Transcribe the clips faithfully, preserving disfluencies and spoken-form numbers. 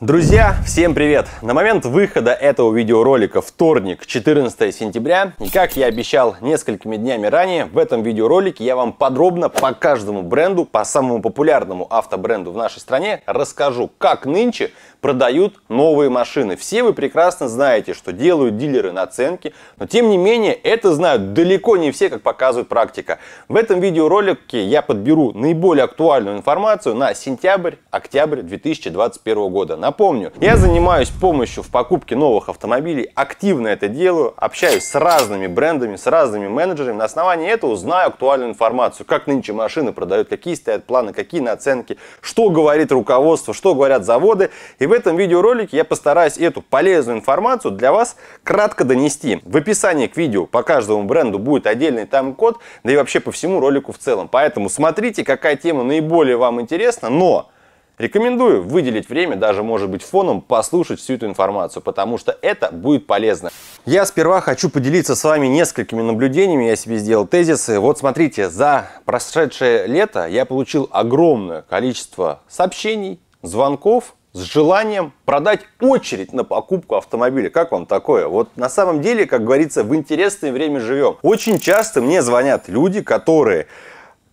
Друзья, всем привет! На момент выхода этого видеоролика вторник, четырнадцатое сентября, и как я обещал несколькими днями ранее, в этом видеоролике я вам подробно по каждому бренду, по самому популярному автобренду в нашей стране расскажу, как нынче продают новые машины. Все вы прекрасно знаете, что делают дилеры наценки, но тем не менее это знают далеко не все, как показывает практика. В этом видеоролике я подберу наиболее актуальную информацию на сентябрь-октябрь две тысячи двадцать первого года. Напомню, я занимаюсь помощью в покупке новых автомобилей, активно это делаю, общаюсь с разными брендами, с разными менеджерами. На основании этого знаю актуальную информацию, как нынче машины продают, какие стоят планы, какие наценки, что говорит руководство, что говорят заводы. И в этом видеоролике я постараюсь эту полезную информацию для вас кратко донести. В описании к видео по каждому бренду будет отдельный тайм-код, да и вообще по всему ролику в целом. Поэтому смотрите, какая тема наиболее вам интересна, но... рекомендую выделить время, даже может быть фоном, послушать всю эту информацию, потому что это будет полезно. Я сперва хочу поделиться с вами несколькими наблюдениями, я себе сделал тезисы. Вот смотрите, за прошедшее лето я получил огромное количество сообщений, звонков с желанием продать очередь на покупку автомобиля. Как вам такое? Вот на самом деле, как говорится, в интересное время живем. Очень часто мне звонят люди, которые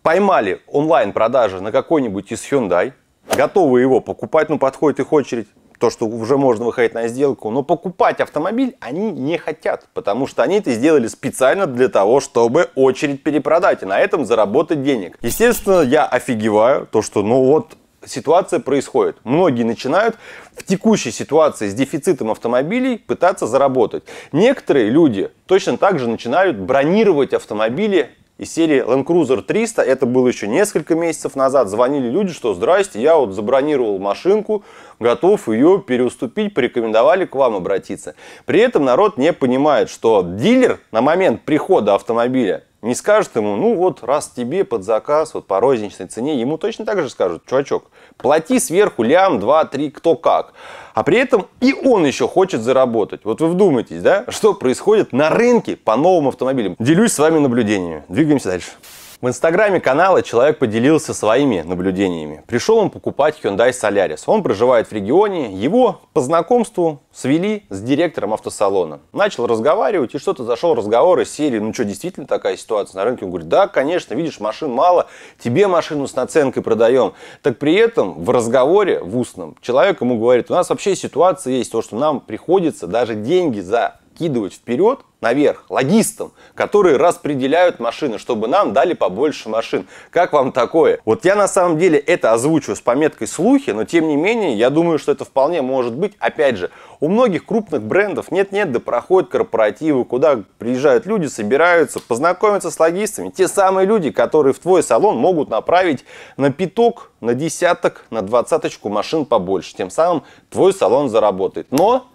поймали онлайн-продажи на какой-нибудь из Hyundai, готовы его покупать, но подходит их очередь, то, что уже можно выходить на сделку, но покупать автомобиль они не хотят, потому что они это сделали специально для того, чтобы очередь перепродать и на этом заработать денег. Естественно, я офигеваю, то, что ну вот ситуация происходит. Многие начинают в текущей ситуации с дефицитом автомобилей пытаться заработать. Некоторые люди точно так же начинают бронировать автомобили из серии Land Rover триста, это было еще несколько месяцев назад, звонили люди, что здрасте, я вот забронировал машинку, готов ее переуступить, порекомендовали к вам обратиться. При этом народ не понимает, что дилер на момент прихода автомобиля не скажет ему, ну вот раз тебе под заказ, вот по розничной цене, ему точно так же скажут, чувачок, плати сверху лям, два, три, кто как. А при этом и он еще хочет заработать. Вот вы вдумайтесь, да, что происходит на рынке по новым автомобилям. Делюсь с вами наблюдениями. Двигаемся дальше. В инстаграме канала человек поделился своими наблюдениями. Пришел он покупать Hyundai Solaris. Он проживает в регионе, его по знакомству свели с директором автосалона. Начал разговаривать, и что-то зашел разговор из серии, ну что, действительно такая ситуация на рынке? Он говорит, да, конечно, видишь, машин мало, тебе машину с наценкой продаем. Так при этом в разговоре, в устном, человек ему говорит, у нас вообще ситуация есть, то, что нам приходится даже деньги закидывать вперед, наверх, логистам, которые распределяют машины, чтобы нам дали побольше машин. Как вам такое? Вот я на самом деле это озвучу с пометкой «слухи», но тем не менее, я думаю, что это вполне может быть. Опять же, у многих крупных брендов нет-нет, да проходят корпоративы, куда приезжают люди, собираются, познакомятся с логистами. Те самые люди, которые в твой салон могут направить на пяток, на десяток, на двадцаточку машин побольше. Тем самым твой салон заработает. Но...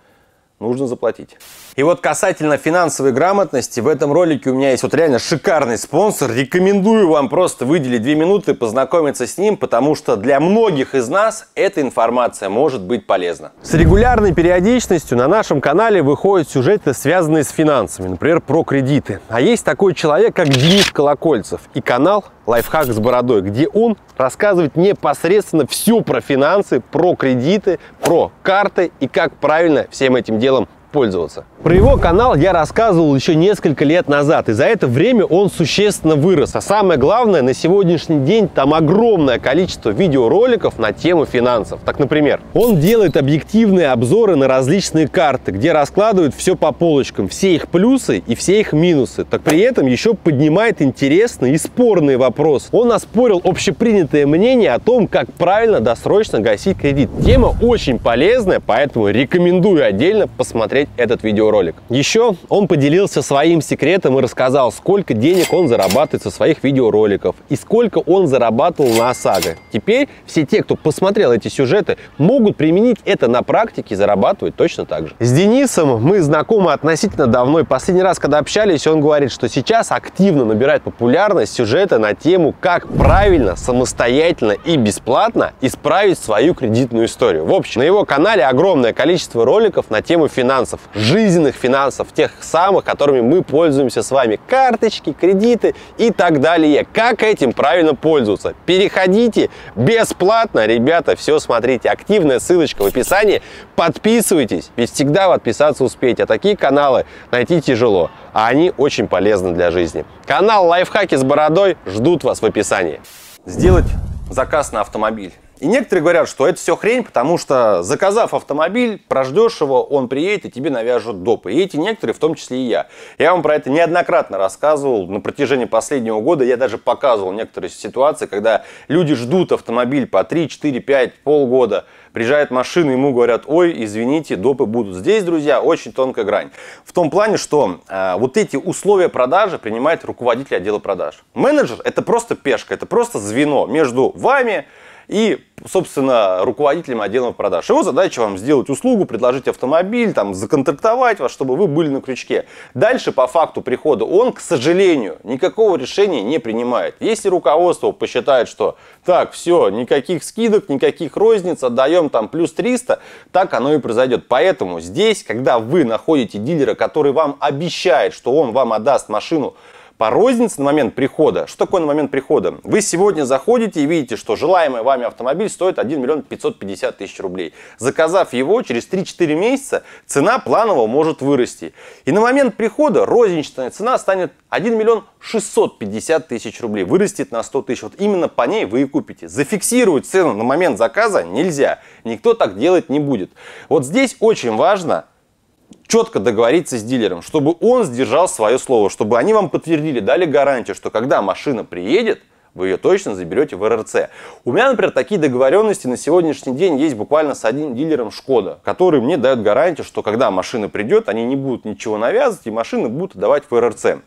нужно заплатить. И вот касательно финансовой грамотности, в этом ролике у меня есть вот реально шикарный спонсор. Рекомендую вам просто выделить две минуты и познакомиться с ним, потому что для многих из нас эта информация может быть полезна. С регулярной периодичностью на нашем канале выходят сюжеты, связанные с финансами, например, про кредиты. А есть такой человек, как Денис Колокольцев, и канал «Лайфхак с бородой», где он рассказывает непосредственно все про финансы, про кредиты, про карты и как правильно всем этим делом пользоваться. Про его канал я рассказывал еще несколько лет назад, и за это время он существенно вырос. А самое главное, на сегодняшний день там огромное количество видеороликов на тему финансов. Так, например, он делает объективные обзоры на различные карты, где раскладывает все по полочкам, все их плюсы и все их минусы. Так при этом еще поднимает интересные и спорные вопросы. Он оспорил общепринятое мнение о том, как правильно досрочно гасить кредит. Тема очень полезная, поэтому рекомендую отдельно посмотреть этот видеоролик. Еще он поделился своим секретом и рассказал, сколько денег он зарабатывает со своих видеороликов и сколько он зарабатывал на ОСАГО. Теперь все те, кто посмотрел эти сюжеты, могут применить это на практике и зарабатывать точно так же. С Денисом мы знакомы относительно давно, и последний раз, когда общались, он говорит, что сейчас активно набирает популярность сюжеты на тему, как правильно, самостоятельно и бесплатно исправить свою кредитную историю. В общем, на его канале огромное количество роликов на тему финансов. финансов, жизненных финансов, тех самых, которыми мы пользуемся с вами. Карточки, кредиты и так далее. Как этим правильно пользоваться? Переходите бесплатно, ребята, все смотрите. Активная ссылочка в описании. Подписывайтесь, ведь всегда подписаться успеете. А такие каналы найти тяжело, а они очень полезны для жизни. Канал «Лайфхаки с бородой» ждут вас в описании. Сделать заказ на автомобиль. И некоторые говорят, что это все хрень, потому что, заказав автомобиль, прождешь его, он приедет и тебе навяжут допы. И эти некоторые, в том числе и я. Я вам про это неоднократно рассказывал на протяжении последнего года. Я даже показывал некоторые ситуации, когда люди ждут автомобиль по три, четыре, пять, полгода. Приезжает машина, ему говорят: ой, извините, допы будут. Здесь, друзья, очень тонкая грань. В том плане, что э, вот эти условия продажи принимает руководитель отдела продаж. Менеджер – это просто пешка, это просто звено между вами и, собственно, руководителем отдела продаж. Его задача вам сделать услугу, предложить автомобиль, там, законтрактовать вас, чтобы вы были на крючке. Дальше, по факту прихода, он, к сожалению, никакого решения не принимает. Если руководство посчитает, что так, все, никаких скидок, никаких розниц, отдаем там плюс триста, так оно и произойдет. Поэтому здесь, когда вы находите дилера, который вам обещает, что он вам отдаст машину по рознице на момент прихода. Что такое на момент прихода? Вы сегодня заходите и видите, что желаемый вами автомобиль стоит один миллион пятьсот пятьдесят тысяч рублей. Заказав его, через три-четыре месяца цена планово может вырасти. И на момент прихода розничная цена станет один миллион шестьсот пятьдесят тысяч рублей. Вырастет на сто тысяч. Вот именно по ней вы и купите. Зафиксировать цену на момент заказа нельзя. Никто так делать не будет. Вот здесь очень важно четко договориться с дилером, чтобы он сдержал свое слово, чтобы они вам подтвердили, дали гарантию, что когда машина приедет, вы ее точно заберете в РРЦ. У меня, например, такие договоренности на сегодняшний день есть буквально с одним дилером Шкода, который мне дает гарантию, что когда машина придет, они не будут ничего навязывать и машины будут давать в РРЦ.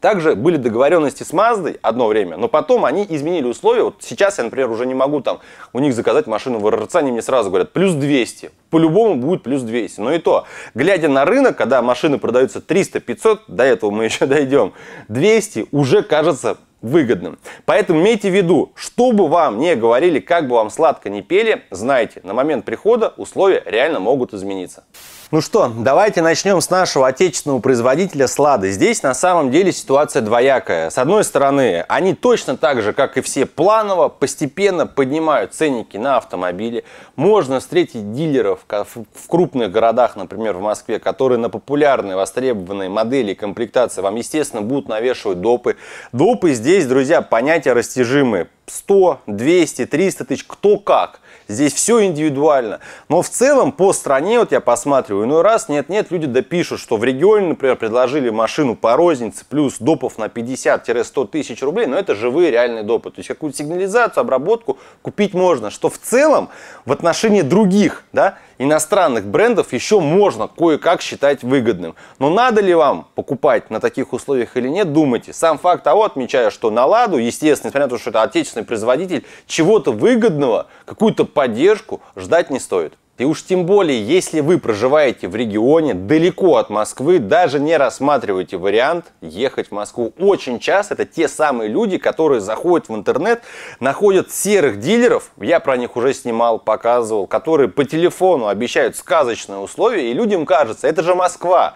Также были договоренности с Маздой одно время, но потом они изменили условия. Вот сейчас я, например, уже не могу там у них заказать машину в РРЦ, они мне сразу говорят плюс двести. По-любому будет плюс двести. Но и то, глядя на рынок, когда машины продаются триста-пятьсот, до этого мы еще дойдем, двести уже кажется выгодным. Поэтому имейте в виду, что бы вам не говорили, как бы вам сладко не пели, знайте, на момент прихода условия реально могут измениться. Ну что, давайте начнем с нашего отечественного производителя Lada. Здесь на самом деле ситуация двоякая. С одной стороны, они точно так же, как и все, планово, постепенно поднимают ценники на автомобили. Можно встретить дилеров в крупных городах, например, в Москве, которые на популярные, востребованные модели и комплектации вам, естественно, будут навешивать допы. Допы здесь, друзья, понятия растяжимые. сто, двести, триста тысяч, кто как. Здесь все индивидуально. Но в целом по стране, вот я посматриваю, иной раз нет-нет, люди допишут, что в регионе, например, предложили машину по рознице плюс допов на пятьдесят-сто тысяч рублей, но это живые реальные допы. То есть какую-то сигнализацию, обработку купить можно, что в целом в отношении других, да, иностранных брендов еще можно кое-как считать выгодным. Но надо ли вам покупать на таких условиях или нет, думайте. Сам факт того, отмечаю, что на Ладу, естественно, несмотря на то, что это отечественный производитель, чего-то выгодного, какую-то поддержку ждать не стоит. И уж тем более, если вы проживаете в регионе, далеко от Москвы, даже не рассматриваете вариант ехать в Москву. Очень часто это те самые люди, которые заходят в интернет, находят серых дилеров, я про них уже снимал, показывал, которые по телефону обещают сказочные условия, и людям кажется, это же Москва.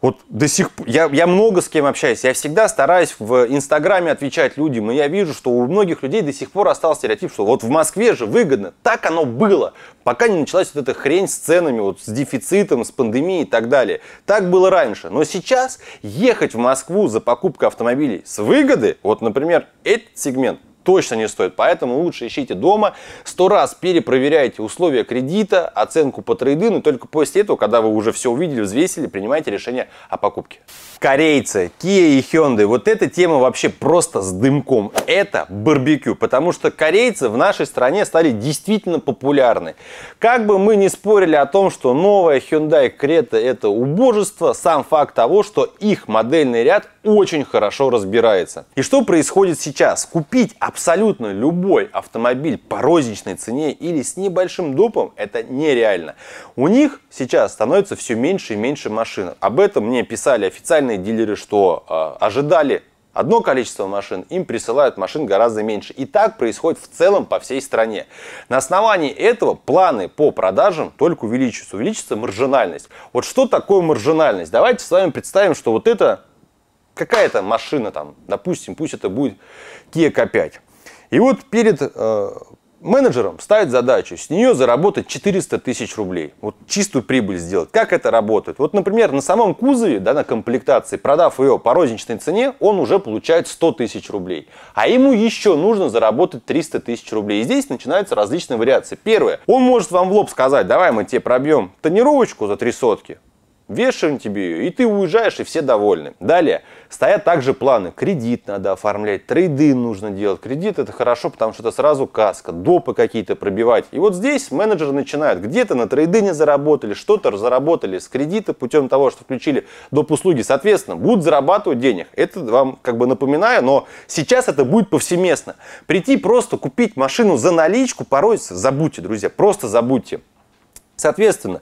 Вот до сих пор, я, я много с кем общаюсь, я всегда стараюсь в Инстаграме отвечать людям, и я вижу, что у многих людей до сих пор остался стереотип, что вот в Москве же выгодно, так оно было, пока не началась вот эта хрень с ценами, вот с дефицитом, с пандемией и так далее. Так было раньше, но сейчас ехать в Москву за покупкой автомобилей с выгоды, вот, например, этот сегмент, точно не стоит, поэтому лучше ищите дома, сто раз перепроверяйте условия кредита, оценку по трейдину, только после этого, когда вы уже все увидели, взвесили, принимайте решение о покупке. Корейцы, Kia и Hyundai, вот эта тема вообще просто с дымком, это барбекю, потому что корейцы в нашей стране стали действительно популярны. Как бы мы ни спорили о том, что новая Hyundai Creta это убожество, сам факт того, что их модельный ряд очень хорошо разбирается. И что происходит сейчас? Купить абсолютно любой автомобиль по розничной цене или с небольшим допом это нереально. У них сейчас становится все меньше и меньше машин. Об этом мне писали официальные дилеры, что э, ожидали одно количество машин, им присылают машин гораздо меньше. И так происходит в целом по всей стране. На основании этого планы по продажам только увеличиваются. Увеличится маржинальность. Вот что такое маржинальность? Давайте с вами представим, что вот это какая-то машина, там, допустим, пусть это будет Киа Ка пять. И вот перед э, менеджером ставит задачу с нее заработать четыреста тысяч рублей. Вот чистую прибыль сделать. Как это работает? Вот, например, на самом кузове, да, на комплектации, продав ее по розничной цене, он уже получает сто тысяч рублей. А ему еще нужно заработать триста тысяч рублей. И здесь начинаются различные вариации. Первое. Он может вам в лоб сказать: давай мы тебе пробьем тонировочку за три сотки. Вешаем тебе ее, и ты уезжаешь, и все довольны. Далее стоят также планы. Кредит надо оформлять, трейд-ин нужно делать. Кредит — это хорошо, потому что это сразу каска, допы какие-то пробивать. И вот здесь менеджеры начинают. Где-то на трейд-ине заработали, что-то заработали с кредита путем того, что включили доп. Услуги. Соответственно, будут зарабатывать денег. Это вам как бы напоминаю, но сейчас это будет повсеместно. Прийти просто купить машину за наличку порой забудьте, друзья, просто забудьте. Соответственно,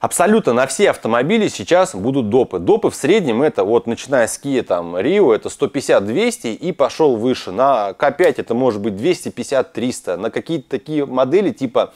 абсолютно на все автомобили сейчас будут допы. Допы в среднем это вот начиная с Kia там, Rio это сто пятьдесят — двести и пошел выше. На Ка пять это может быть двести пятьдесят — триста. На какие-то такие модели типа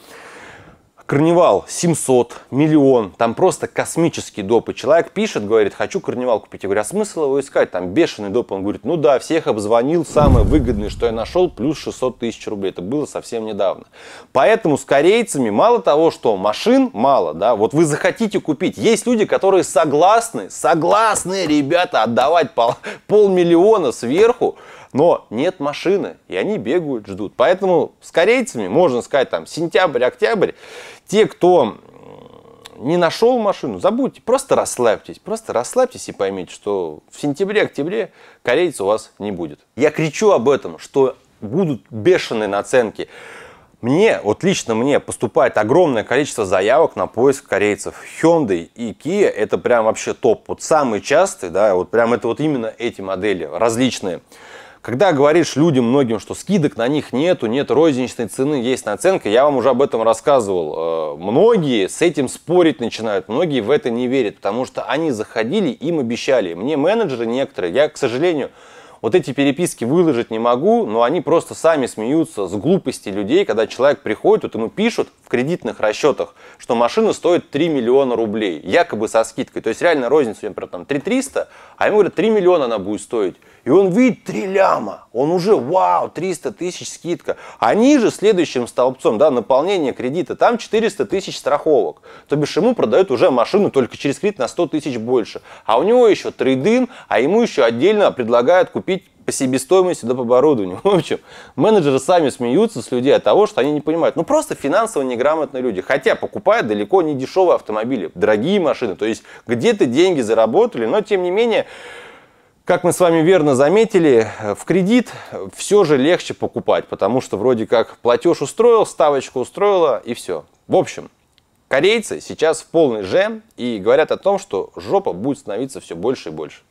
Carnival семьсот, миллион. Там просто космические допы. Человек пишет, говорит: хочу Carnival купить. Я говорю: а смысл его искать? Там бешеный доп. Он говорит: ну да, всех обзвонил, самое выгодное, что я нашел, плюс шестьсот тысяч рублей. Это было совсем недавно. Поэтому с корейцами мало того, что машин мало, да, вот вы захотите купить. Есть люди, которые согласны, согласны, ребята, отдавать пол, полмиллиона сверху, но нет машины, и они бегают, ждут. Поэтому с корейцами, можно сказать, там, сентябрь, октябрь, те, кто не нашел машину, забудьте, просто расслабьтесь, просто расслабьтесь и поймите, что в сентябре-октябре корейца у вас не будет. Я кричу об этом, что будут бешеные наценки. Мне, вот лично мне, поступает огромное количество заявок на поиск корейцев. Hyundai и Kia это прям вообще топ. Вот самые частые, да, вот прям это вот именно эти модели различные. Когда говоришь людям, многим, что скидок на них нету, нет розничной цены, есть наценка, я вам уже об этом рассказывал. Многие с этим спорить начинают, многие в это не верят, потому что они заходили, им обещали. Мне менеджеры некоторые, я, к сожалению, вот эти переписки выложить не могу, но они просто сами смеются с глупости людей, когда человек приходит, вот ему пишут в кредитных расчетах, что машина стоит три миллиона рублей, якобы со скидкой. То есть реально розница, например, там три триста, а ему говорят, три миллиона она будет стоить. И он видит три ляма, он уже, вау, триста тысяч скидка. А ниже следующим столбцом, да, наполнение кредита, там четыреста тысяч страховок. То бишь ему продают уже машину только через кредит на сто тысяч больше. А у него еще трейд-ин, а ему еще отдельно предлагают купить по себестоимости доп. Оборудования. В общем, менеджеры сами смеются с людей от того, что они не понимают. Ну, просто финансово неграмотные люди. Хотя покупают далеко не дешевые автомобили, дорогие машины. То есть где-то деньги заработали, но тем не менее... Как мы с вами верно заметили, в кредит все же легче покупать, потому что вроде как платеж устроил, ставочку устроила и все. В общем, корейцы сейчас в полный жем и говорят о том, что жопа будет становиться все больше и больше.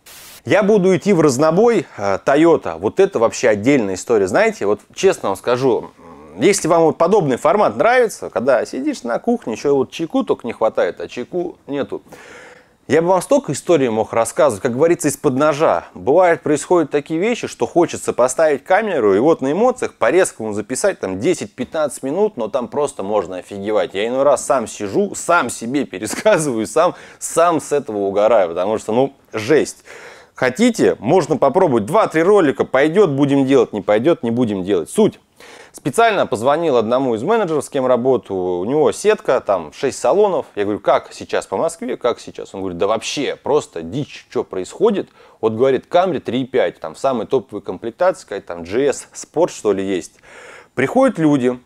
Я буду идти в разнобой Toyota. Вот это вообще отдельная история. Знаете, вот честно вам скажу, если вам вот подобный формат нравится, когда сидишь на кухне, еще вот чайку только не хватает, а чайку нету. Я бы вам столько историй мог рассказывать, как говорится, из-под ножа. Бывает, происходят такие вещи, что хочется поставить камеру и вот на эмоциях по-резкому записать там десять-пятнадцать минут, но там просто можно офигевать. Я иной раз сам сижу, сам себе пересказываю, сам, сам с этого угораю, потому что, ну, жесть. Хотите, можно попробовать два-три ролика, пойдет, будем делать, не пойдет, не будем делать. Суть. Специально позвонил одному из менеджеров, с кем работаю, у него сетка, там шесть салонов. Я говорю, как сейчас по Москве, как сейчас? Он говорит, да вообще просто дичь, что происходит. Вот говорит, Camry три и пять, там в самой топовой комплектации, какая-то там джи эс спорт что ли есть. Приходят люди,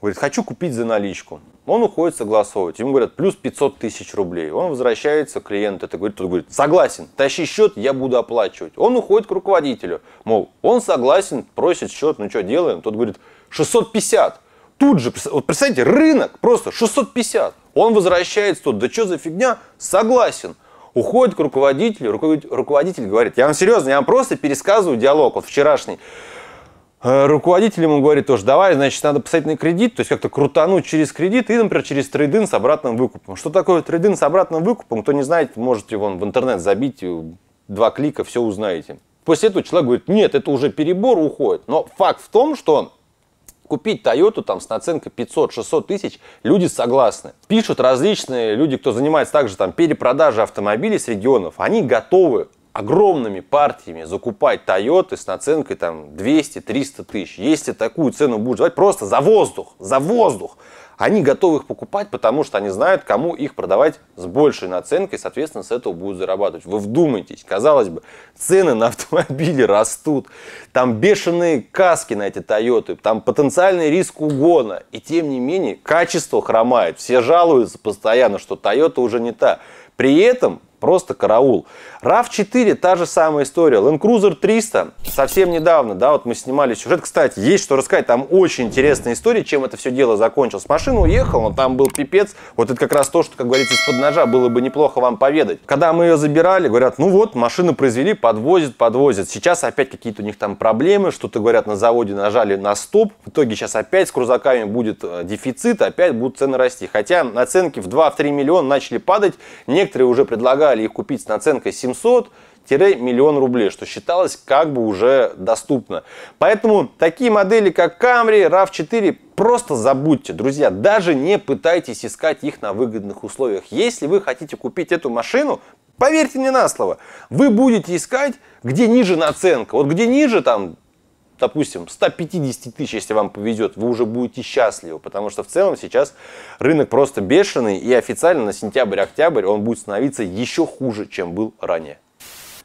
говорит, хочу купить за наличку. Он уходит согласовывать, ему говорят, плюс пятьсот тысяч рублей. Он возвращается, клиент это говорит, тот говорит, согласен, тащи счет, я буду оплачивать. Он уходит к руководителю, мол, он согласен, просит счет, ну что делаем? Тот говорит, шестьсот пятьдесят. Тут же, вот представьте, рынок просто шестьсот пятьдесят. Он возвращается тут, да что за фигня? Согласен. Уходит к руководителю, руководитель говорит, я вам серьезно, я вам просто пересказываю диалог, вот вчерашний. Руководитель ему говорит тоже, давай, значит, надо писать на кредит, то есть как-то крутануть через кредит и, например, через трейд-ин с обратным выкупом. Что такое трейд-ин с обратным выкупом? Кто не знает, можете вон в интернет забить, два клика, все узнаете. После этого человек говорит, нет, это уже перебор, уходит. Но факт в том, что купить Toyota там с наценкой пятьсот-шестьсот тысяч люди согласны. Пишут различные люди, кто занимается также там перепродажей автомобилей с регионов, они готовы огромными партиями закупать Toyota с наценкой там двести-триста тысяч. Если такую цену будешь давать просто за воздух, за воздух, они готовы их покупать, потому что они знают, кому их продавать с большей наценкой, соответственно, с этого будут зарабатывать. Вы вдумайтесь, казалось бы, цены на автомобили растут, там бешеные каски на эти Toyota, там потенциальный риск угона, и тем не менее качество хромает. Все жалуются постоянно, что Toyota уже не та. При этом просто караул. рав четыре та же самая история. Land Cruiser триста совсем недавно, да, вот мы снимали сюжет. Кстати, есть что рассказать, там очень интересная история, чем это все дело закончилось. Машина уехала, но там был пипец. Вот это как раз то, что, как говорится, из-под ножа было бы неплохо вам поведать. Когда мы ее забирали, говорят, ну вот, машину произвели, подвозят, подвозят. Сейчас опять какие-то у них там проблемы, что-то, говорят, на заводе нажали на стоп. В итоге сейчас опять с крузаками будет дефицит, опять будут цены расти. Хотя наценки в два-три миллиона начали падать. Некоторые уже предлагают их купить с наценкой семьсот-миллион рублей, что считалось как бы уже доступно. Поэтому такие модели, как Camry, рав четыре, просто забудьте, друзья, даже не пытайтесь искать их на выгодных условиях. Если вы хотите купить эту машину, поверьте мне на слово, вы будете искать, где ниже наценка. Вот где ниже, там, допустим, сто пятьдесят тысяч, если вам повезет, вы уже будете счастливы, потому что в целом сейчас рынок просто бешеный, и официально на сентябрь-октябрь он будет становиться еще хуже, чем был ранее.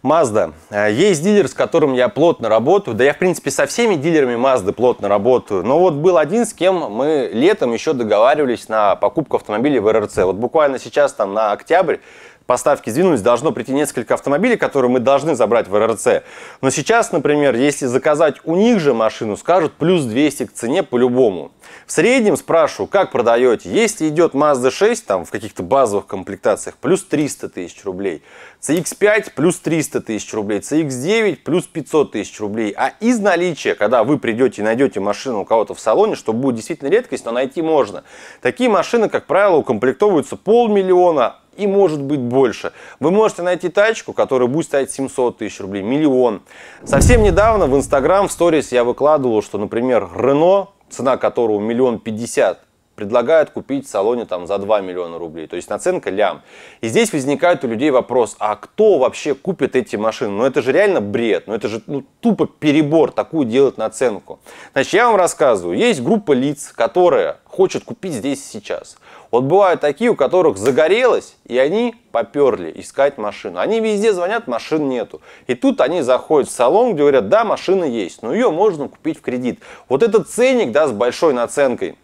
Mazda. Есть дилер, с которым я плотно работаю, да я, в принципе, со всеми дилерами Mazda плотно работаю, но вот был один, с кем мы летом еще договаривались на покупку автомобилей в РРЦ. Вот буквально сейчас, там, на октябрь, поставки сдвинулись, должно прийти несколько автомобилей, которые мы должны забрать в РРЦ. Но сейчас, например, если заказать у них же машину, скажут плюс двести к цене по-любому. В среднем спрашиваю, как продаете. Если идет Мазда шесть, там в каких-то базовых комплектациях, плюс триста тысяч рублей. си икс пять плюс триста тысяч рублей. си икс девять плюс пятьсот тысяч рублей. А из наличия, когда вы придете и найдете машину у кого-то в салоне, что будет действительно редкость, но найти можно. Такие машины, как правило, укомплектовываются полмиллиона, и может быть больше. Вы можете найти тачку, которая будет стоить семьсот тысяч рублей, миллион. Совсем недавно в Инстаграм, в сторис я выкладывал, что, например, Рено, цена которого миллион пятьдесят, предлагают купить в салоне там за два миллиона рублей. То есть наценка лям. И здесь возникает у людей вопрос, а кто вообще купит эти машины? Ну это же реально бред, ну это же ну, тупо перебор, такую делать наценку. Значит, я вам рассказываю, есть группа лиц, которые хочет купить здесь и сейчас. Вот бывают такие, у которых загорелось, и они поперли искать машину. Они везде звонят, машин нету. И тут они заходят в салон, где говорят, да, машина есть, но ее можно купить в кредит. Вот этот ценник, да, с большой наценкой,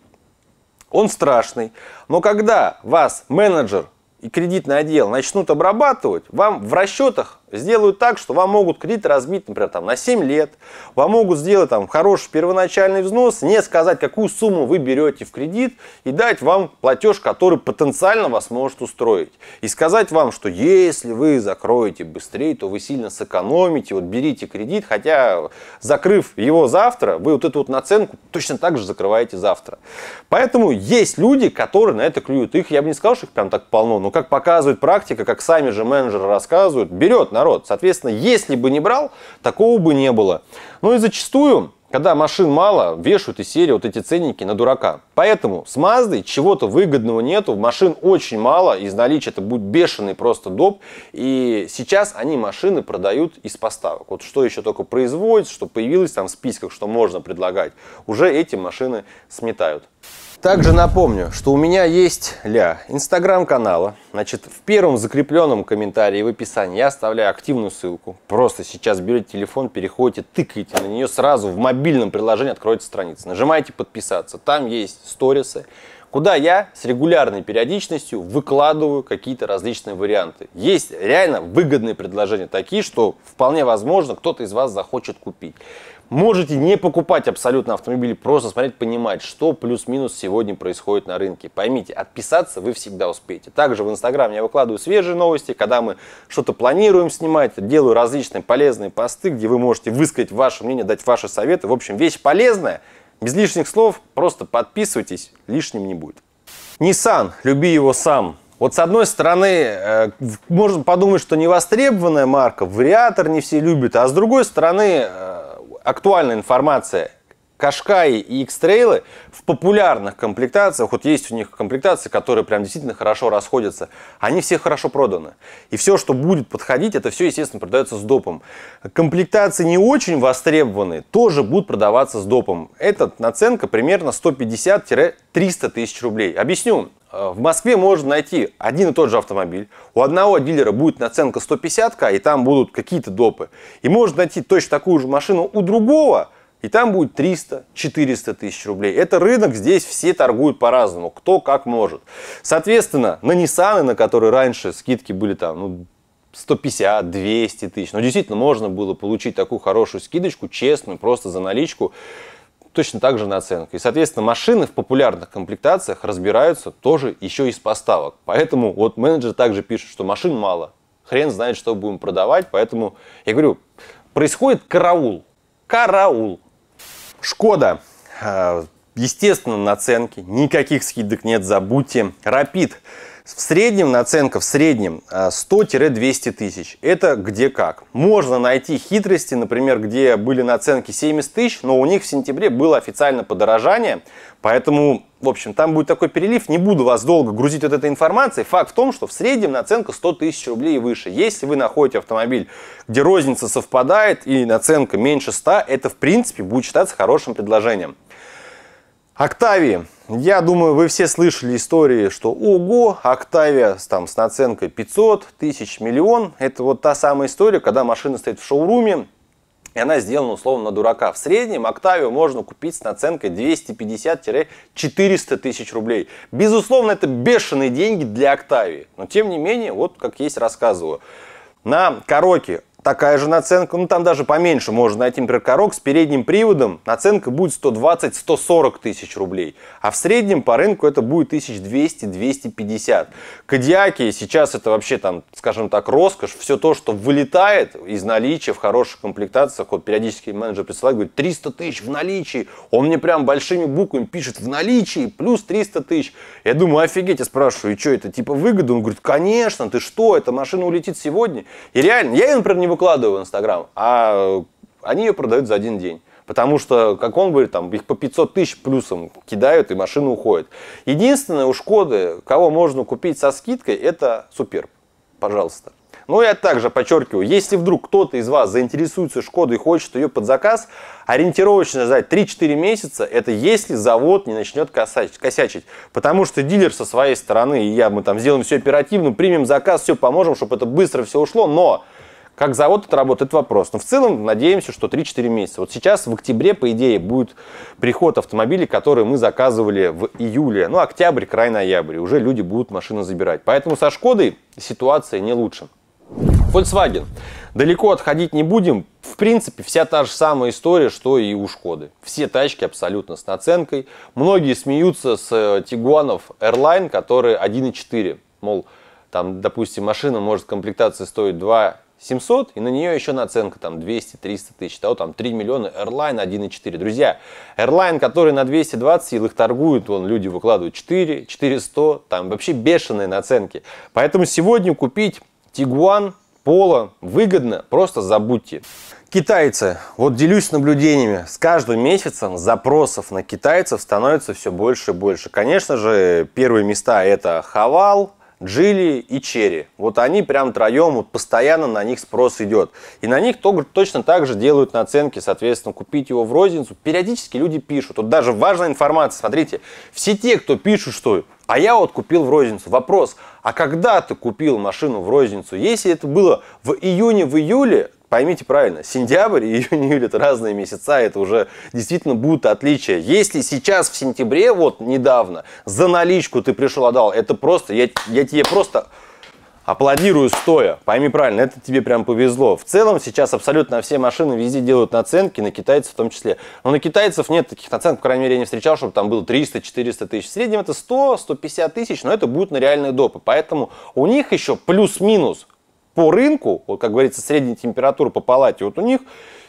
он страшный. Но когда вас менеджер и кредитный отдел начнут обрабатывать, вам в расчетах сделают так, что вам могут кредит разбить, например, там, на семь лет, вам могут сделать там, хороший первоначальный взнос, не сказать, какую сумму вы берете в кредит, и дать вам платеж, который потенциально вас может устроить. И сказать вам, что если вы закроете быстрее, то вы сильно сэкономите, вот берите кредит, хотя закрыв его завтра, вы вот эту вот наценку точно так же закрываете завтра. Поэтому есть люди, которые на это клюют. Их, я бы не сказал, что их прям так полно, но как показывает практика, как сами же менеджеры рассказывают, берет народ. Соответственно, если бы не брал, такого бы не было. Ну и зачастую, когда машин мало, вешают из серии вот эти ценники на дурака. Поэтому с Маздой чего-то выгодного нету, машин очень мало, из наличия это будет бешеный просто доп. И сейчас они машины продают из поставок. Вот что еще только производится, что появилось там в списках, что можно предлагать, уже эти машины сметают. Также напомню, что у меня есть для инстаграм-канала. Значит, в первом закрепленном комментарии в описании я оставляю активную ссылку. Просто сейчас берете телефон, переходите, тыкаете на нее сразу, в мобильном приложении откроется страница. Нажимаете «Подписаться». Там есть сторисы, куда я с регулярной периодичностью выкладываю какие-то различные варианты. Есть реально выгодные предложения, такие, что вполне возможно кто-то из вас захочет купить. Можете не покупать абсолютно автомобили, просто смотреть, понимать, что плюс-минус сегодня происходит на рынке. Поймите, отписаться вы всегда успеете. Также в Инстаграм я выкладываю свежие новости, когда мы что-то планируем снимать, делаю различные полезные посты, где вы можете высказать ваше мнение, дать ваши советы. В общем, вещь полезная, без лишних слов, просто подписывайтесь, лишним не будет. Nissan, люби его сам. Вот с одной стороны, можно подумать, что невостребованная марка, вариатор не все любят, а с другой стороны, актуальная информация. Qashqai и X-Trail в популярных комплектациях, вот есть у них комплектации, которые прям действительно хорошо расходятся, они все хорошо проданы. И все, что будет подходить, это все, естественно, продается с допом. Комплектации не очень востребованные тоже будут продаваться с допом. Эта наценка примерно сто пятьдесят — триста тысяч рублей. Объясню. В Москве можно найти один и тот же автомобиль. У одного дилера будет наценка сто пятьдесят тысяч, и там будут какие-то допы. И можно найти точно такую же машину у другого, и там будет триста — четыреста тысяч рублей. Это рынок, здесь все торгуют по-разному, кто как может. Соответственно, на Nissan, на которые раньше скидки были там, ну, сто пятьдесят — двести тысяч, но действительно можно было получить такую хорошую скидочку, честную, просто за наличку, точно так же наценка. И, соответственно, машины в популярных комплектациях разбираются тоже еще из поставок. Поэтому вот менеджер также пишет, что машин мало, хрен знает, что будем продавать. Поэтому, я говорю, происходит караул. Караул. Шкода, естественно, наценки, никаких скидок нет, забудьте. Rapid, в среднем наценка в среднем сто — двести тысяч, это где как. Можно найти хитрости, например, где были наценки семьдесят тысяч, но у них в сентябре было официально подорожание, поэтому, в общем, там будет такой перелив, не буду вас долго грузить от этой информации. Факт в том, что в среднем наценка сто тысяч рублей и выше. Если вы находите автомобиль, где розница совпадает и наценка меньше ста, это, в принципе, будет считаться хорошим предложением. Octavia. Я думаю, вы все слышали истории, что ого, Octavia там, с наценкой пятьсот тысяч, миллион. Это вот та самая история, когда машина стоит в шоуруме, и она сделана условно на дурака. В среднем Octavia можно купить с наценкой двести пятьдесят — четыреста тысяч рублей. Безусловно, это бешеные деньги для Octavia. Но тем не менее, вот как есть рассказываю. На Короке такая же наценка, ну там даже поменьше можно найти, например, Корок с передним приводом. Наценка будет сто двадцать — сто сорок тысяч рублей. А в среднем по рынку это будет тысяча двести — двести пятьдесят. Кодиаки сейчас это вообще там, скажем так, роскошь. Все то, что вылетает из наличия в хороших комплектациях. Вот периодически менеджер присылает, говорит, триста тысяч в наличии. Он мне прям большими буквами пишет в наличии плюс триста тысяч. Я думаю, офигеть, я спрашиваю, и что это, типа выгода? Он говорит, конечно, ты что, эта машина улетит сегодня. И реально, я ее, например, не выкладываю в Инстаграм, а они ее продают за один день. Потому что, как он говорит, там их по пятьсот тысяч плюсом кидают, и машина уходит. Единственное, у Шкоды, кого можно купить со скидкой, это Суперб. Пожалуйста. Но я также подчеркиваю, если вдруг кто-то из вас заинтересуется Шкодой и хочет ее под заказ, ориентировочно ждать три-четыре месяца, это если завод не начнет косячить. Потому что дилер со своей стороны, и я, мы там сделаем все оперативно, примем заказ, все поможем, чтобы это быстро все ушло, но... Как завод это работает, вопрос. Но в целом надеемся, что три-четыре месяца. Вот сейчас в октябре, по идее, будет приход автомобилей, которые мы заказывали в июле. Ну, октябрь, край ноябрь. Уже люди будут машину забирать. Поэтому со Шкодой ситуация не лучше. Volkswagen. Далеко отходить не будем. В принципе, вся та же самая история, что и у Шкоды. Все тачки абсолютно с наценкой. Многие смеются с Тигуанов Airline, которые один и четыре. Мол, там, допустим, машина может в комплектации стоить два семьсот, и на нее еще наценка там двести — триста тысяч, того там три миллиона, Airline один и четыре. Друзья, Airline, который на двести двадцать, и их торгуют, вон люди выкладывают четыре, четыреста, там вообще бешеные наценки. Поэтому сегодня купить Tiguan, Polo выгодно, просто забудьте. Китайцы. Вот делюсь наблюдениями. С каждым месяцем запросов на китайцев становится все больше и больше. Конечно же, первые места это Haval, Джили и Черри. Вот они прям троем, вот постоянно на них спрос идет. И на них точно так же делают наценки, соответственно, купить его в розницу. Периодически люди пишут. Вот даже важная информация, смотрите, все те, кто пишут, что «а я вот купил в розницу». Вопрос, а когда ты купил машину в розницу? Если это было в июне, в июле, поймите правильно, сентябрь, июнь, июль – это разные месяца, это уже действительно будут отличия. Если сейчас в сентябре, вот недавно, за наличку ты пришел, отдал, это просто, я, я тебе просто аплодирую стоя, пойми правильно, это тебе прям повезло. В целом сейчас абсолютно все машины везде делают наценки, на китайцев в том числе. Но на китайцев нет таких наценок, по крайней мере, я не встречал, чтобы там было триста — четыреста тысяч. В среднем это сто — сто пятьдесят тысяч, но это будут на реальные допы. Поэтому у них еще плюс-минус по рынку, вот, как говорится, средняя температура по палате, вот у них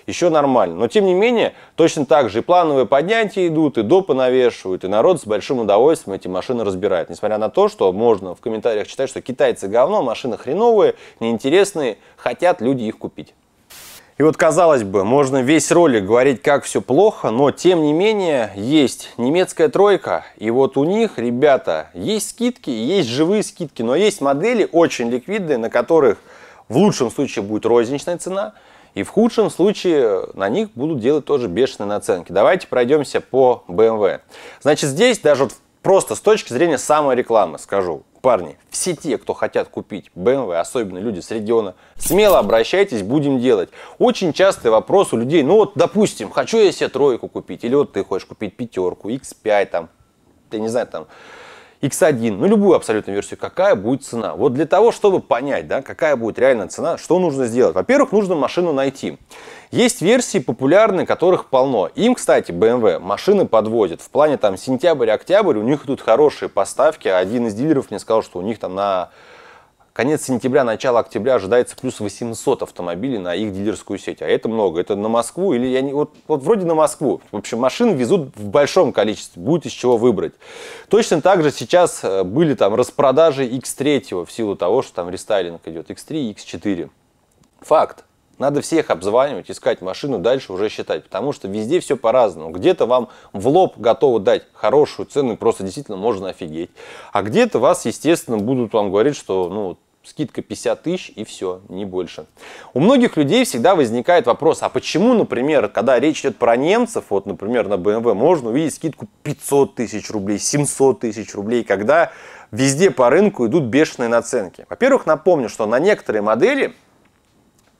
еще нормально. Но, тем не менее, точно так же и плановые поднятия идут, и допы навешивают, и народ с большим удовольствием эти машины разбирает. Несмотря на то, что можно в комментариях читать, что китайцы говно, машины хреновые, неинтересные, хотят люди их купить. И вот, казалось бы, можно весь ролик говорить, как все плохо, но, тем не менее, есть немецкая тройка, и вот у них, ребята, есть скидки, есть живые скидки, но есть модели очень ликвидные, на которых в лучшем случае будет розничная цена, и в худшем случае на них будут делать тоже бешеные наценки. Давайте пройдемся по бэ эм вэ. Значит, здесь даже вот просто с точки зрения самой рекламы скажу. Парни, все те, кто хотят купить бэ эм вэ, особенно люди с региона, смело обращайтесь, будем делать. Очень частый вопрос у людей, ну вот, допустим, хочу я себе тройку купить, или вот ты хочешь купить пятерку, икс пять, там, я не знаю, там, икс один, ну любую абсолютно версию, какая будет цена. Вот для того, чтобы понять, да, какая будет реальная цена, что нужно сделать. Во-первых, нужно машину найти. Есть версии популярные, которых полно. Им, кстати, бэ эм вэ машины подвозят. В плане там сентябрь-октябрь у них идут хорошие поставки. Один из дилеров мне сказал, что у них там на конец сентября, начало октября ожидается плюс восемьсот автомобилей на их дилерскую сеть. А это много. Это на Москву или я не... Вот, вот вроде на Москву. В общем, машин везут в большом количестве. Будет из чего выбрать. Точно так же сейчас были там распродажи икс три в силу того, что там рестайлинг идет. икс три, икс четыре. Факт. Надо всех обзванивать, искать машину, дальше уже считать, потому что везде все по-разному. Где-то вам в лоб готовы дать хорошую цену, просто действительно можно офигеть. А где-то вас, естественно, будут вам говорить, что ну, скидка пятьдесят тысяч и все, не больше. У многих людей всегда возникает вопрос, а почему, например, когда речь идет про немцев, вот, например, на бэ эм вэ можно увидеть скидку пятьсот тысяч рублей, семьсот тысяч рублей, когда везде по рынку идут бешеные наценки. Во-первых, напомню, что на некоторые модели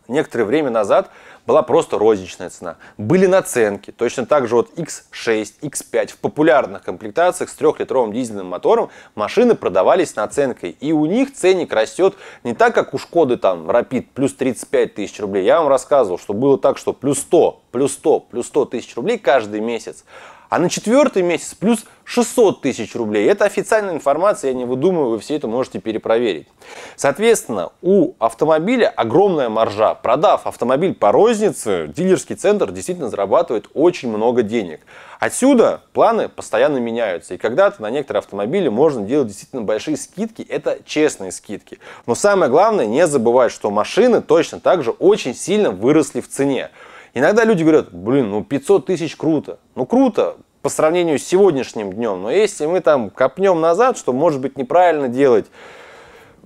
некоторое время назад была просто розничная цена. Были наценки. Точно так же вот икс шесть, икс пять в популярных комплектациях с трехлитровым дизельным мотором машины продавались с наценкой. И у них ценник растет не так, как у Шкоды там Rapid плюс тридцать пять тысяч рублей. Я вам рассказывал, что было так, что плюс сто, плюс сто, плюс сто тысяч рублей каждый месяц. А на четвертый месяц плюс шестьсот тысяч рублей. Это официальная информация, я не выдумываю, вы все это можете перепроверить. Соответственно, у автомобиля огромная маржа. Продав автомобиль по рознице, дилерский центр действительно зарабатывает очень много денег. Отсюда планы постоянно меняются. И когда-то на некоторые автомобили можно делать действительно большие скидки. Это честные скидки. Но самое главное, не забывать, что машины точно так же очень сильно выросли в цене. Иногда люди говорят, блин, ну пятьсот тысяч круто. Ну круто по сравнению с сегодняшним днем. Но если мы там копнем назад, что может быть неправильно делать.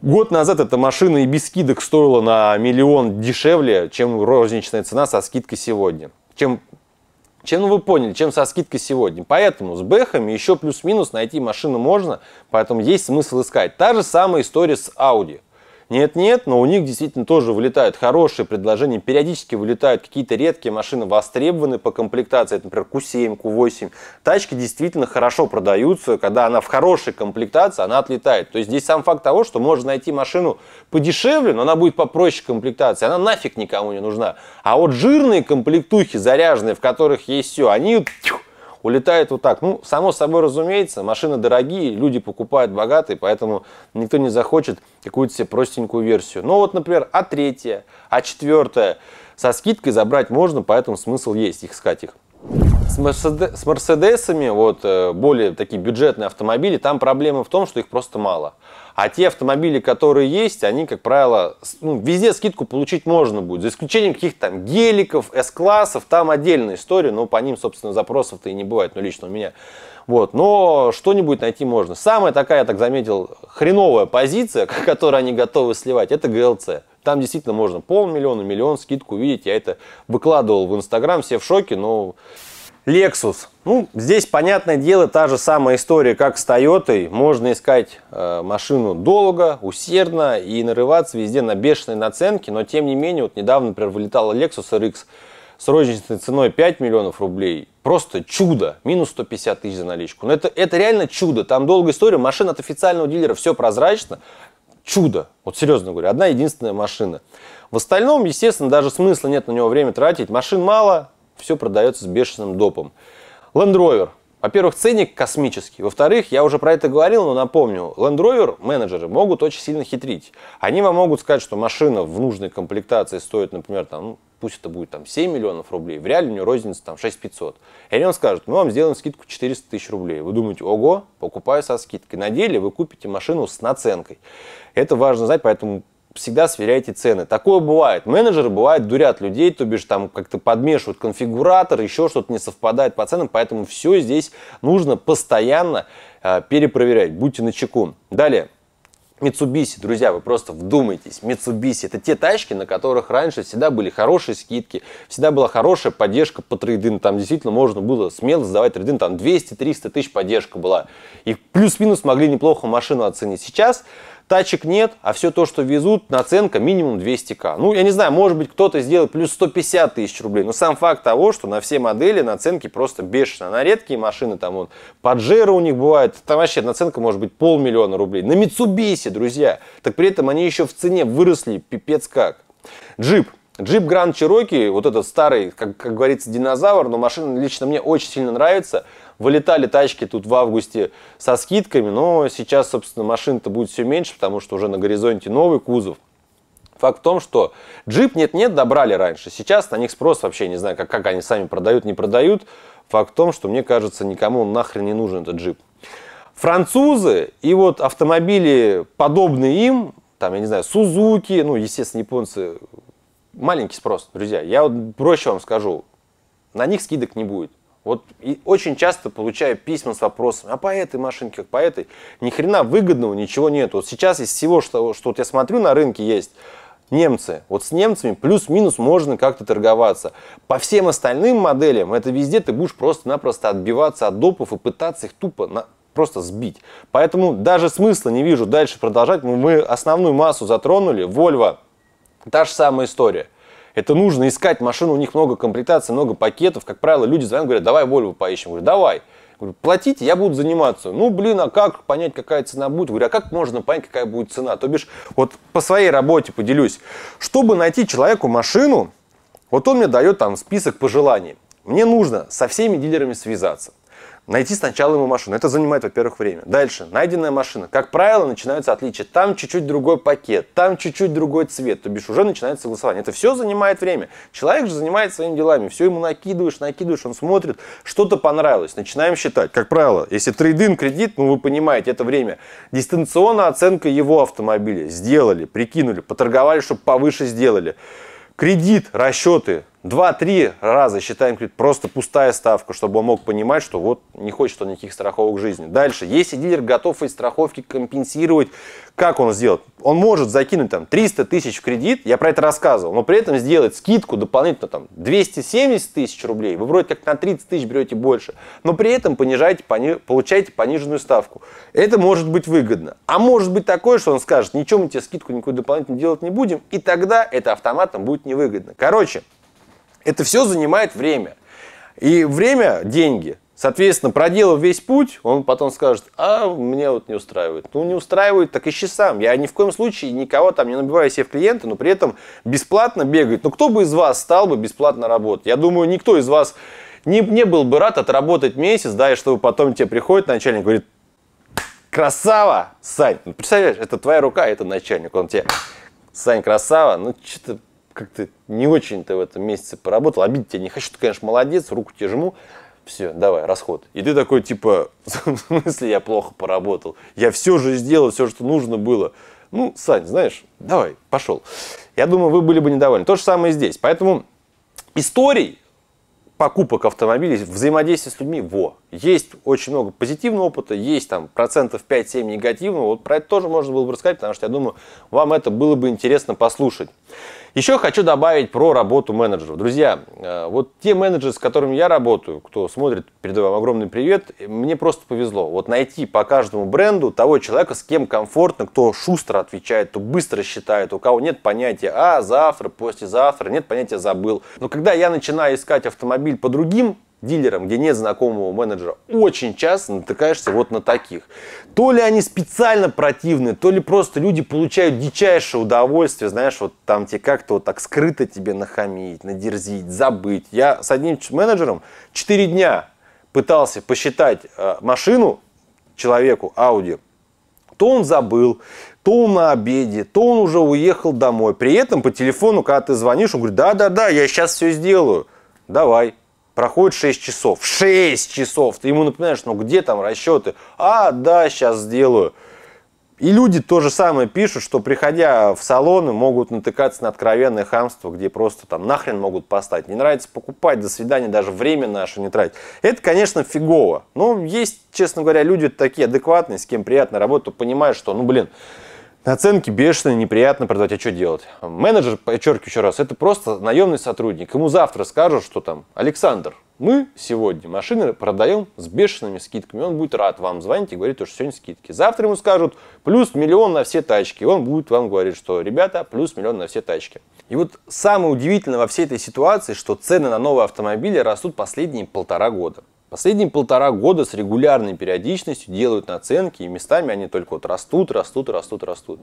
Год назад эта машина и без скидок стоила на миллион дешевле, чем розничная цена со скидкой сегодня. Чем, чем ну, вы поняли, чем со скидкой сегодня. Поэтому с бэхами еще плюс-минус найти машину можно. Поэтому есть смысл искать. Та же самая история с Audi. Нет-нет, но у них действительно тоже вылетают хорошие предложения, периодически вылетают какие-то редкие машины, востребованные по комплектации, это, например, ку семь, ку восемь. Тачки действительно хорошо продаются, когда она в хорошей комплектации, она отлетает. То есть здесь сам факт того, что можно найти машину подешевле, но она будет попроще комплектации, она нафиг никому не нужна. А вот жирные комплектухи, заряженные, в которых есть все, они... улетает вот так. Ну, само собой разумеется, машины дорогие, люди покупают богатые, поэтому никто не захочет какую-то себе простенькую версию. Но вот, например, а три, а четыре со скидкой забрать можно, поэтому смысл есть искать их. С мерседесами, вот, более такие бюджетные автомобили, там проблема в том, что их просто мало. А те автомобили, которые есть, они, как правило, ну, везде скидку получить можно будет. За исключением каких-то там геликов, эс-классов, там отдельная история, но по ним, собственно, запросов-то и не бывает, ну, лично у меня. Вот, но что-нибудь найти можно. Самая такая, я так заметил, хреновая позиция, которую они готовы сливать, это ГЛЦ. Там действительно можно полмиллиона, миллион скидку увидеть. Я это выкладывал в Инстаграм, все в шоке, но... Lexus. Ну, здесь, понятное дело, та же самая история, как с Toyota. Можно искать э, машину долго, усердно и нарываться везде на бешеные наценки. Но, тем не менее, вот недавно, например, вылетала Lexus эр икс с розничной ценой пять миллионов рублей. Просто чудо. Минус сто пятьдесят тысяч за наличку. Но это, это реально чудо. Там долгая история. Машина от официального дилера. Все прозрачно. Чудо. Вот серьезно говорю. Одна единственная машина. В остальном, естественно, даже смысла нет на него время тратить. Машин мало. Все продается с бешеным допом. Land Rover. Во-первых, ценник космический. Во-вторых, я уже про это говорил, но напомню, Land Rover менеджеры могут очень сильно хитрить. Они вам могут сказать, что машина в нужной комплектации стоит, например, там, ну, пусть это будет там, семь миллионов рублей, в реале у нее розница там, шесть тысяч пятьсот. И они вам скажут, мы вам сделаем скидку четыреста тысяч рублей. Вы думаете, ого, покупаю со скидкой. На деле вы купите машину с наценкой. Это важно знать, поэтому всегда сверяйте цены. Такое бывает. Менеджеры, бывает, дурят людей, то бишь там как-то подмешивают конфигуратор, еще что-то не совпадает по ценам, поэтому все здесь нужно постоянно э, перепроверять. Будьте начеку. Далее. Mitsubishi, друзья, вы просто вдумайтесь, Mitsubishi — это те тачки, на которых раньше всегда были хорошие скидки, всегда была хорошая поддержка по трейдингу, там действительно можно было смело сдавать трейдинг, там двести-триста тысяч поддержка была, и плюс-минус могли неплохо машину оценить. Сейчас тачек нет, а все то, что везут, наценка минимум двести тысяч. Ну, я не знаю, может быть, кто-то сделает плюс сто пятьдесят тысяч рублей, но сам факт того, что на все модели наценки просто бешеные, на редкие машины, там вот, Паджеро у них бывает, там вообще наценка может быть полмиллиона рублей, на Mitsubishi, друзья, так при этом они еще в цене выросли пипец как. Джип. Jeep Grand Cherokee, вот этот старый, как, как говорится, динозавр, но машина лично мне очень сильно нравится. Вылетали тачки тут в августе со скидками, но сейчас, собственно, машин-то будет все меньше, потому что уже на горизонте новый кузов. Факт в том, что Jeep нет-нет добрали раньше, сейчас на них спрос вообще, не знаю, как, как они сами продают, не продают. Факт в том, что мне кажется, никому нахрен не нужен этот Jeep. Французы и вот автомобили, подобные им, там, я не знаю, Сузуки, ну, естественно, японцы, маленький спрос, друзья. Я вот проще вам скажу, на них скидок не будет. Вот и очень часто получаю письма с вопросами, а по этой машинке, по этой, ни хрена выгодного ничего нет. Вот сейчас из всего, что, что вот я смотрю на рынке, есть немцы. Вот с немцами плюс-минус можно как-то торговаться. По всем остальным моделям, это везде ты будешь просто-напросто отбиваться от допов и пытаться их тупо на... просто сбить. Поэтому даже смысла не вижу дальше продолжать. Мы основную массу затронули. Volvo, та же самая история. Это нужно искать машину, у них много комплектаций, много пакетов. Как правило, люди звонят, говорят, давай Volvo поищем. Говорю, давай. Говорю, платите, я буду заниматься. Ну, блин, а как понять, какая цена будет? Говорю, а как можно понять, какая будет цена? То бишь, вот по своей работе поделюсь. Чтобы найти человеку машину, вот он мне дает там список пожеланий. Мне нужно со всеми дилерами связаться. Найти сначала ему машину. Это занимает, во-первых, время. Дальше. Найденная машина. Как правило, начинаются отличия. Там чуть-чуть другой пакет, там чуть-чуть другой цвет. То бишь уже начинается согласование. Это все занимает время. Человек же занимает своими делами. Все ему накидываешь, накидываешь, он смотрит. Что-то понравилось. Начинаем считать. Как правило, если трейд-ин, кредит, ну вы понимаете, это время. Дистанционная оценка его автомобиля. Сделали, прикинули, поторговали, чтобы повыше сделали. Кредит, расчеты, два-три раза считаем кредит, просто пустая ставка, чтобы он мог понимать, что вот не хочет он никаких страховок жизни. Дальше, если дилер готов из страховки компенсировать, как он сделает? Он может закинуть там триста тысяч в кредит, я про это рассказывал, но при этом сделать скидку дополнительно там двести семьдесят тысяч рублей, вы вроде как на тридцать тысяч берете больше, но при этом понижаете, пони... получаете пониженную ставку. Это может быть выгодно. А может быть такое, что он скажет, ничего мы тебе скидку никакую дополнительно делать не будем, и тогда это автоматом будет невыгодно. Короче, это все занимает время. И время – деньги. Соответственно, проделав весь путь, он потом скажет, а, меня вот не устраивает. Ну, не устраивает, так ищи сам. Я ни в коем случае никого там не набиваю себе в клиенты, но при этом бесплатно бегает. Ну, кто бы из вас стал бы бесплатно работать? Я думаю, никто из вас не, не был бы рад отработать месяц, да, и чтобы потом тебе приходит начальник и говорит, красава, Сань. Ну, представляешь, это твоя рука, это начальник. Он тебе, Сань, красава, ну, что-то... как-то не очень ты в этом месяце поработал, обидеть тебя не хочу, ты, конечно, молодец, руку тебе жму, все, давай, расход. И ты такой, типа, в смысле я плохо поработал, я все же сделал, все, что нужно было. Ну, Сань, знаешь, давай, пошел. Я думаю, вы были бы недовольны. То же самое здесь. Поэтому историй покупок автомобилей, взаимодействия с людьми, во. Есть очень много позитивного опыта, есть там процентов пять-семь негативного. Вот про это тоже можно было бы рассказать, потому что я думаю, вам это было бы интересно послушать. Еще хочу добавить про работу менеджеров. Друзья, вот те менеджеры, с которыми я работаю, кто смотрит, передаю вам огромный привет, мне просто повезло. Вот найти по каждому бренду того человека, с кем комфортно, кто шустро отвечает, кто быстро считает, у кого нет понятия «а», «завтра», «послезавтра», нет понятия «забыл». Но когда я начинаю искать автомобиль по другим дилерам, где нет знакомого менеджера, очень часто натыкаешься вот на таких. То ли они специально противны, то ли просто люди получают дичайшее удовольствие, знаешь, вот там тебе как-то вот так скрыто тебе нахамить, надерзить, забыть. Я с одним менеджером четыре дня пытался посчитать машину человеку, Audi, то он забыл, то он на обеде, то он уже уехал домой. При этом по телефону, когда ты звонишь, он говорит: да-да-да, я сейчас все сделаю, давай. Проходит шесть часов. шесть часов! Ты ему напоминаешь: ну где там расчеты? А, да, сейчас сделаю. И люди то же самое пишут, что, приходя в салоны, могут натыкаться на откровенное хамство, где просто там нахрен могут поставить. Не нравится — покупать, до свидания, даже время наше не тратить. Это, конечно, фигово. Но есть, честно говоря, люди такие адекватные, с кем приятно работать, то понимают, что, ну блин, оценки бешеные, неприятно продавать, а что делать? Менеджер, подчеркиваю еще раз, это просто наемный сотрудник. Ему завтра скажут, что там: Александр, мы сегодня машины продаем с бешеными скидками. Он будет рад вам звонить и говорить, что сегодня скидки. Завтра ему скажут: плюс миллион на все тачки. И он будет вам говорить, что: ребята, плюс миллион на все тачки. И вот самое удивительное во всей этой ситуации, что цены на новые автомобили растут последние полтора года. Последние полтора года с регулярной периодичностью делают наценки, и местами они только вот растут, растут, растут, растут.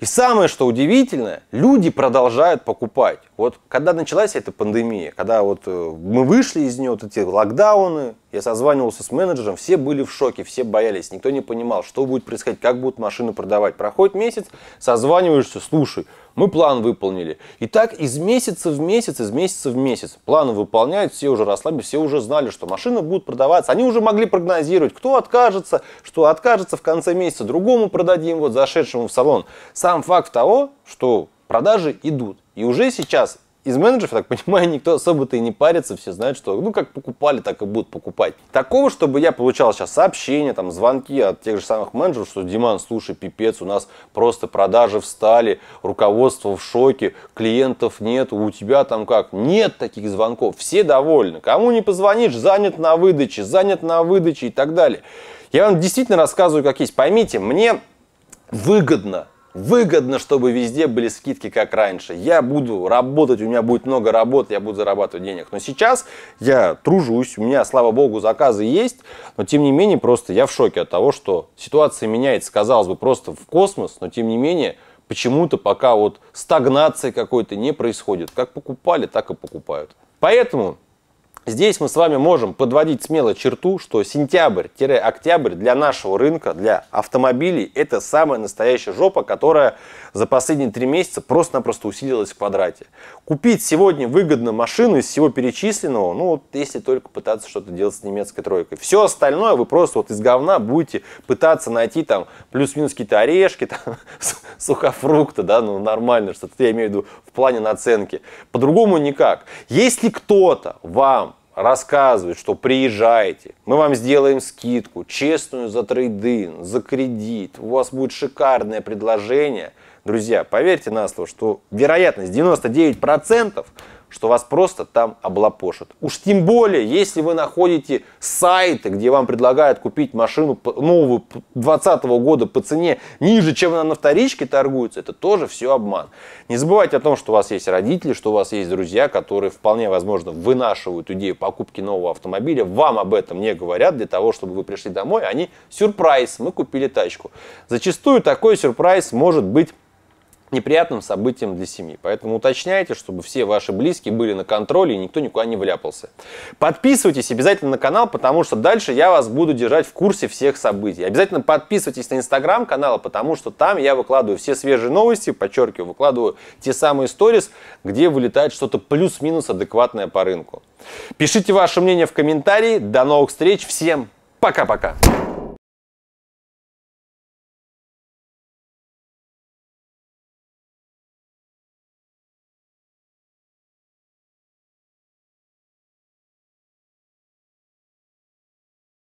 И самое, что удивительно, люди продолжают покупать. Вот когда началась эта пандемия, когда вот мы вышли из нее, вот эти локдауны, я созванивался с менеджером, все были в шоке, все боялись, никто не понимал, что будет происходить, как будут машины продавать. Проходит месяц, созваниваешься: слушай, мы план выполнили. И так из месяца в месяц, из месяца в месяц. Планы выполняют, все уже расслабились, все уже знали, что машины будут продаваться. Они уже могли прогнозировать, кто откажется, что откажется в конце месяца, другому продадим, вот зашедшему в салон. Сам факт того, что продажи идут. И уже сейчас из менеджеров, я так понимаю, никто особо-то и не парится. Все знают, что ну как покупали, так и будут покупать. Такого, чтобы я получал сейчас сообщения, там, звонки от тех же самых менеджеров, что: Диман, слушай, пипец, у нас просто продажи встали, руководство в шоке, клиентов нет, у тебя там как? Нет таких звонков, все довольны. Кому не позвонишь, занят на выдаче, занят на выдаче и так далее. Я вам действительно рассказываю, как есть. Поймите, мне выгодно. Выгодно, чтобы везде были скидки, как раньше. Я буду работать, у меня будет много работы, я буду зарабатывать денег. Но сейчас я тружусь, у меня, слава богу, заказы есть. Но, тем не менее, просто я в шоке от того, что ситуация меняется, казалось бы, просто в космос. Но, тем не менее, почему-то пока вот стагнации какой-то не происходит. Как покупали, так и покупают. Поэтому здесь мы с вами можем подводить смело черту, что сентябрь-октябрь для нашего рынка, для автомобилей, это самая настоящая жопа, которая за последние три месяца просто-напросто усилилась в квадрате. Купить сегодня выгодно машину из всего перечисленного, ну вот если только пытаться что-то делать с немецкой тройкой. Все остальное вы просто вот из говна будете пытаться найти там плюс-минус какие-то орешки, там, сухофрукты, да, ну нормально, что-то я имею в виду в плане наценки. По-другому никак. Если кто-то вам рассказывает, что приезжайте, мы вам сделаем скидку, честную за трейдинг, за кредит, у вас будет шикарное предложение, друзья, поверьте на слово, что вероятность девяносто девять процентов, что вас просто там облапошат. Уж тем более, если вы находите сайты, где вам предлагают купить машину новую двадцатого года по цене ниже, чем она на вторичке торгуется, это тоже все обман. Не забывайте о том, что у вас есть родители, что у вас есть друзья, которые вполне возможно вынашивают идею покупки нового автомобиля, вам об этом не говорят, для того, чтобы вы пришли домой, они: сюрприз, мы купили тачку. Зачастую такой сюрприз может быть неприятным событием для семьи. Поэтому уточняйте, чтобы все ваши близкие были на контроле и никто никуда не вляпался. Подписывайтесь обязательно на канал, потому что дальше я вас буду держать в курсе всех событий. Обязательно подписывайтесь на инстаграм канал, потому что там я выкладываю все свежие новости, подчеркиваю, выкладываю те самые сторис, где вылетает что-то плюс-минус адекватное по рынку. Пишите ваше мнение в комментарии. До новых встреч. Всем пока-пока.